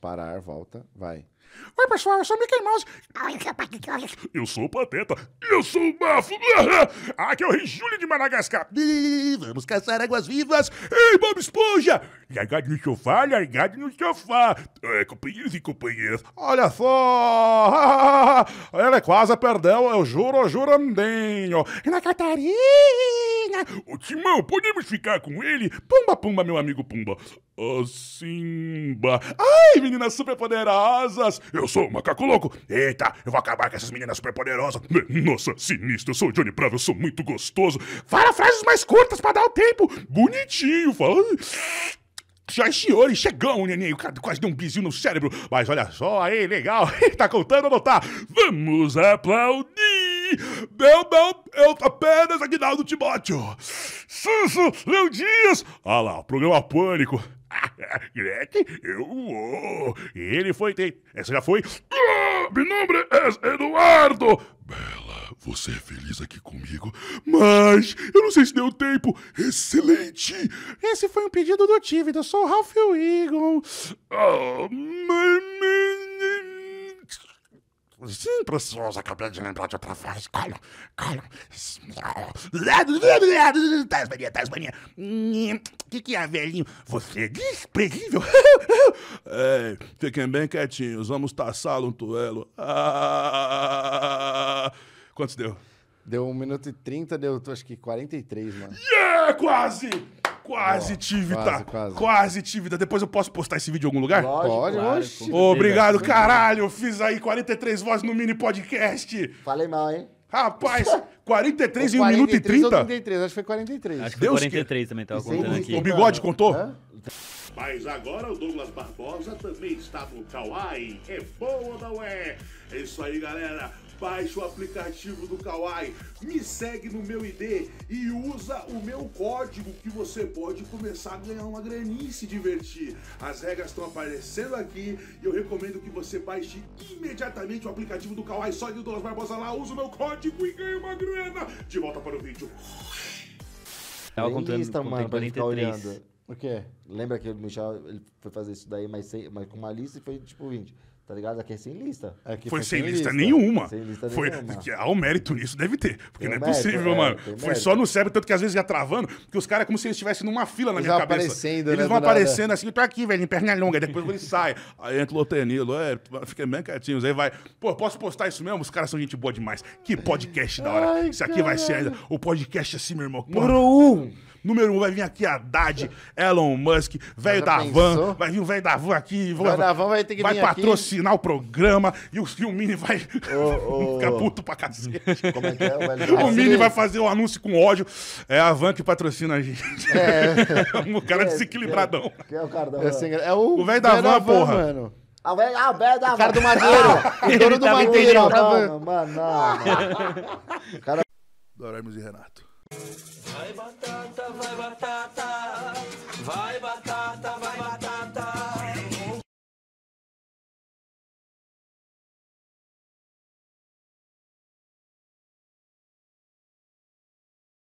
Parar, volta, vai. Oi, pessoal, eu sou o Mickey Mouse. Eu sou o Pateta. Eu sou o Maffo. Aqui é o Rei Júlio de Madagascar. Vamos caçar águas-vivas. Ei, Bob Esponja! Largado no sofá, largado no sofá. É, companheiros e companheiras. Olha só! Ele quase perdeu, eu juro, jurandinho. Na Catarina! Ô, Timão, podemos ficar com ele? Pumba, Pumba, meu amigo Pumba. Ô, Simba. Ai, meninas super poderosas. Eu sou o macaco louco. Eita, eu vou acabar com essas meninas super poderosas. Nossa, sinistro, eu sou o Johnny Bravo, eu sou muito gostoso. Fala frases mais curtas pra dar o tempo. Bonitinho, fala. Já senhores, chegamos, neném. O cara quase deu um bizinho no cérebro. Mas olha só, aí, legal. Tá contando ou não tá? Vamos aplaudir. Não, eu apenas Agnaldo Timóteo. Susso, Léo Dias. Ah lá, programa Pânico. Grete, eu... Ele foi... Essa já foi... Meu nome é Eduardo. Bela, você é feliz aqui comigo? Mas eu não sei se deu tempo. Excelente. Esse foi um pedido do tívido. Eu sou o Ralph Wiggle. Oh, sim, preciosa, acabei de lembrar de outra frase. Calma. Tazmania. Que é, velhinho? Você é desprezível. Ei, fiquem bem quietinhos. Vamos taçá-lo um duelo. Ah, quantos deu? Deu 1 minuto e 30, deu acho que 43, mano. Yeah, quase! Quase, oh, Tívita! Quase, Tívita. Depois eu posso postar esse vídeo em algum lugar? Lógico, pode. Obrigado, caralho. Eu fiz aí 43 vozes no mini podcast. Falei mal, hein? Rapaz, 43 em 1 minuto e 30? 43, acho que foi 43. Acho que foi 43 que... também, tava contando aqui. O Bigode contou? Hã? Mas agora o Douglas Barbosa também está no Kawaii. É bom ou não é? É isso aí, galera. Baixe o aplicativo do Kawaii, me segue no meu ID e usa o meu código que você pode começar a ganhar uma graninha e se divertir. As regras estão aparecendo aqui e eu recomendo que você baixe imediatamente o aplicativo do Kawaii. Só de Douglas Barbosa lá, usa o meu código e ganha uma grana. De volta para o vídeo. Tava contando 43. O quê? Lembra que o Michel ele foi fazer isso daí, mas com uma lista e foi tipo 20. Tá ligado? Aqui é sem lista. Aqui foi sem lista nenhuma. Sem lista nenhuma. Há um mérito nisso, deve ter. Porque tem não é possível, mérito, mano. Foi só no cérebro, tanto que às vezes ia travando, porque os caras é como se eles estivessem numa fila na minha cabeça. Eles vão aparecendo assim, tá aqui, velho, em perna longa. Depois ele sai. Aí entra o Lotenilo, fica bem quietinho. Aí vai, pô, posso postar isso mesmo? Os caras são gente boa demais. Que podcast da hora. Ai, isso aqui vai ser ainda o podcast assim, meu irmão. Número 1, vai vir aqui Haddad, Elon Musk, velho da van, vai vir o velho da van aqui, vai patrocinar o programa e o Mini vai ficar puto pra cacete. Como é que é? O Mini vai fazer um anúncio com ódio, é a van que patrocina a gente. É um cara desequilibradão. Quem é o cara da van? É o velho da van, porra. Mano. Ah, o cara do madeiro. O dono do madeiro. Mano. Doralmos e Renato. Vai batata, vai batata, vai batata, vai batata.